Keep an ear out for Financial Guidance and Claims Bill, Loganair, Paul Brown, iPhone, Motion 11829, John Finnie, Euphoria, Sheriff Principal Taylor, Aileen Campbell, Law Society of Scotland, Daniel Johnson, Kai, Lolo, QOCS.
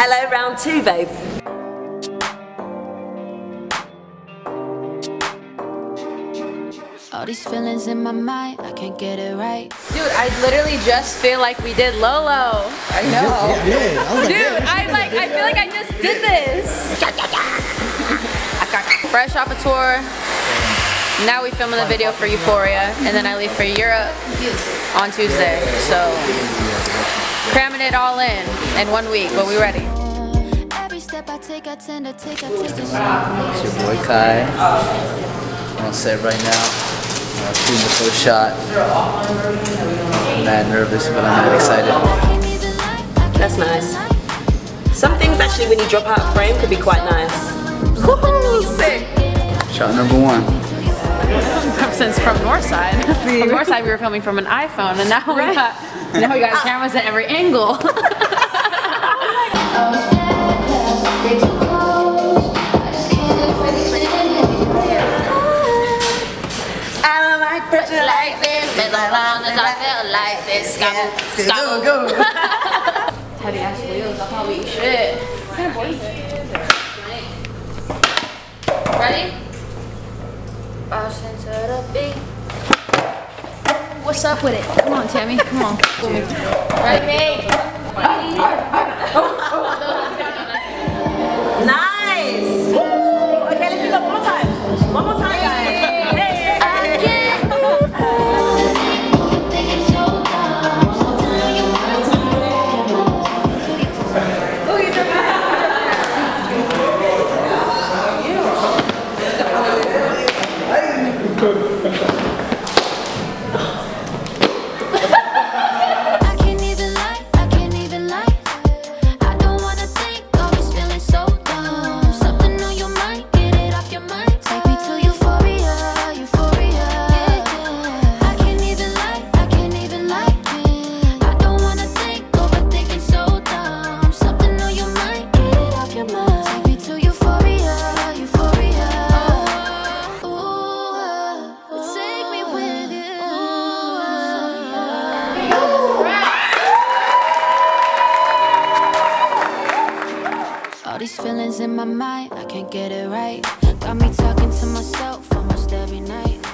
Hello, round two, babe. All these feelings in my mind, I can't get it right. Dude, I literally just feel like we did Lolo. I know. Dude, I feel like I just did this. I got fresh off a tour. Now we filming the video for Euphoria, and then I leave for Europe on Tuesday. So cramming it all in 1 week, but we ready. It's your boy Kai. I'm on set right now. I'm shooting the first shot. I'm not nervous, but I'm not excited. That's nice. Some things actually, when you drop out of frame, could be quite nice. Woohoo! Sick! Shot number one. Since from Northside. From Northside, we were filming from an iPhone, and now we got cameras at every angle. Heavy ass wheels, that's how we eat shit. What kind of boys is it? Ready? What's up with it? Come on, Tammy. Come on. Ready? Nice! Okay, let's do that one more time. One more time. These feelings in my mind, I can't get it right. Got me talking to myself almost every night.